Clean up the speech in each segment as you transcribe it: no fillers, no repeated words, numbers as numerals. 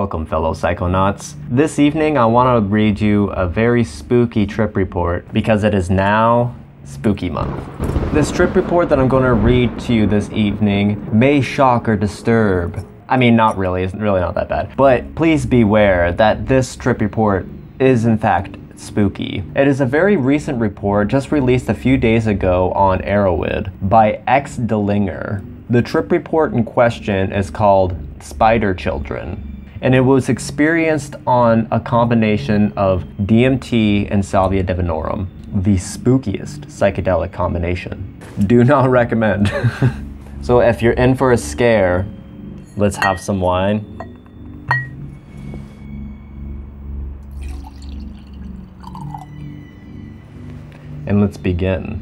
Welcome, fellow Psychonauts. This evening I want to read you a very spooky trip report because it is now Spooky Month. This trip report that I'm going to read to you this evening may shock or disturb. I mean, not really, it's really not that bad. But please beware that this trip report is in fact spooky. It is a very recent report just released a few days ago on Erowid by X Delinger. The trip report in question is called Spider Children, and it was experienced on a combination of DMT and Salvia divinorum, the spookiest psychedelic combination. Do not recommend. So if you're in for a scare, let's have some wine. And let's begin.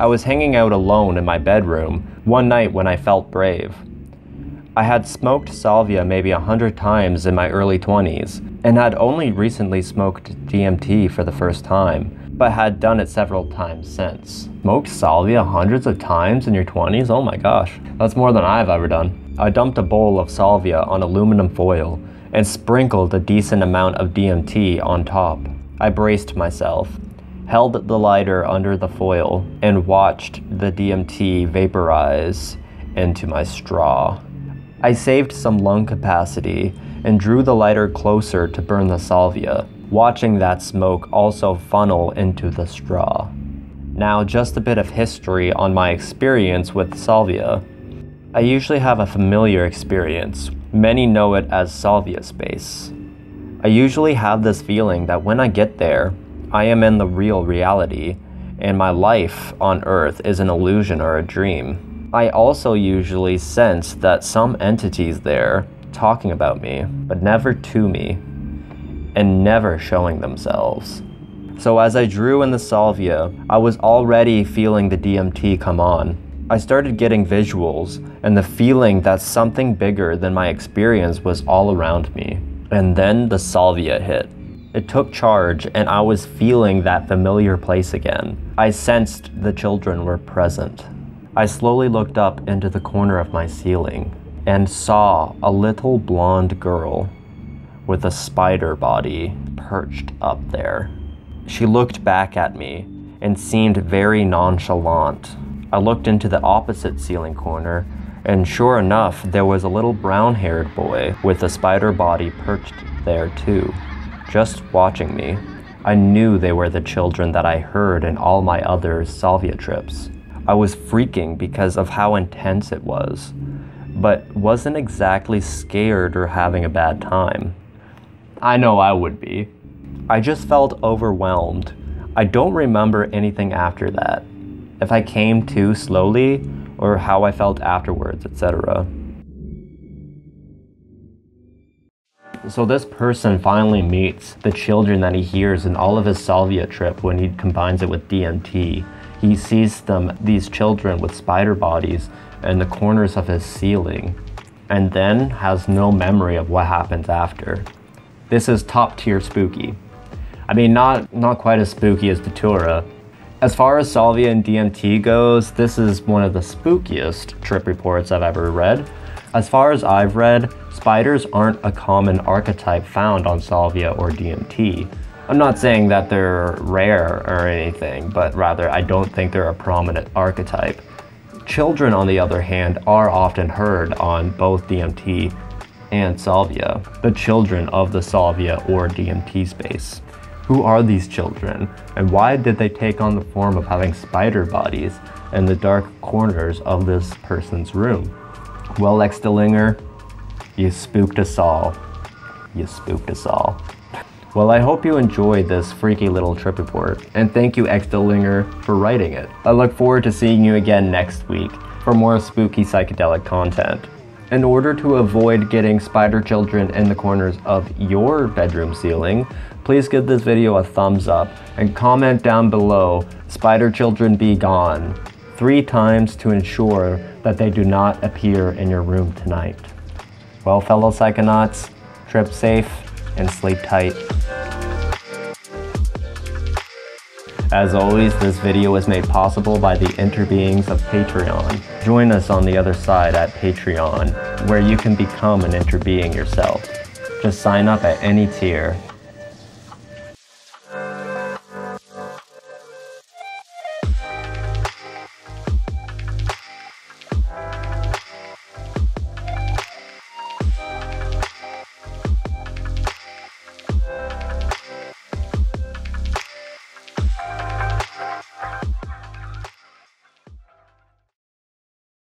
I was hanging out alone in my bedroom one night when I felt brave. I had smoked salvia maybe 100 times in my early 20s and had only recently smoked DMT for the first time, but had done it several times since. Smoked salvia hundreds of times in your 20s? Oh my gosh, that's more than I've ever done. I dumped a bowl of salvia on aluminum foil and sprinkled a decent amount of DMT on top. I braced myself, held the lighter under the foil, and watched the DMT vaporize into my straw. I saved some lung capacity and drew the lighter closer to burn the salvia, watching that smoke also funnel into the straw. Now, just a bit of history on my experience with salvia. I usually have a familiar experience. Many know it as salvia space. I usually have this feeling that when I get there, I am in the real reality, and my life on Earth is an illusion or a dream. I also usually sense that some entity's there talking about me, but never to me, and never showing themselves. So as I drew in the salvia, I was already feeling the DMT come on. I started getting visuals, and the feeling that something bigger than my experience was all around me. And then the salvia hit. It took charge, and I was feeling that familiar place again. I sensed the children were present. I slowly looked up into the corner of my ceiling and saw a little blonde girl with a spider body perched up there. She looked back at me and seemed very nonchalant. I looked into the opposite ceiling corner, and sure enough, there was a little brown-haired boy with a spider body perched there too, just watching me. I knew they were the children that I heard in all my other salvia trips. I was freaking because of how intense it was, but wasn't exactly scared or having a bad time. I know I would be. I just felt overwhelmed. I don't remember anything after that, if I came to slowly or how I felt afterwards, etc. So this person finally meets the children that he hears in all of his salvia trip when he combines it with DMT. He sees them, these children with spider bodies, in the corners of his ceiling, and then has no memory of what happens after. This is top tier spooky. I mean, not quite as spooky as Datura. As far as salvia and DMT goes, this is one of the spookiest trip reports I've ever read. As far as I've read, spiders aren't a common archetype found on salvia or DMT. I'm not saying that they're rare or anything, but rather I don't think they're a prominent archetype. Children, on the other hand, are often heard on both DMT and salvia, the children of the salvia or DMT space. Who are these children, and why did they take on the form of having spider bodies in the dark corners of this person's room? Well, X Delinger, you spooked us all. You spooked us all. Well, I hope you enjoyed this freaky little trip report, and thank you, X Delinger, for writing it. I look forward to seeing you again next week for more spooky psychedelic content. In order to avoid getting spider children in the corners of your bedroom ceiling, please give this video a thumbs up and comment down below, "Spider children be gone," 3 times to ensure that they do not appear in your room tonight. Well, fellow Psychonauts, trip safe and sleep tight. As always, this video is made possible by the interbeings of Patreon. Join us on the other side at Patreon, where you can become an interbeing yourself. Just sign up at any tier.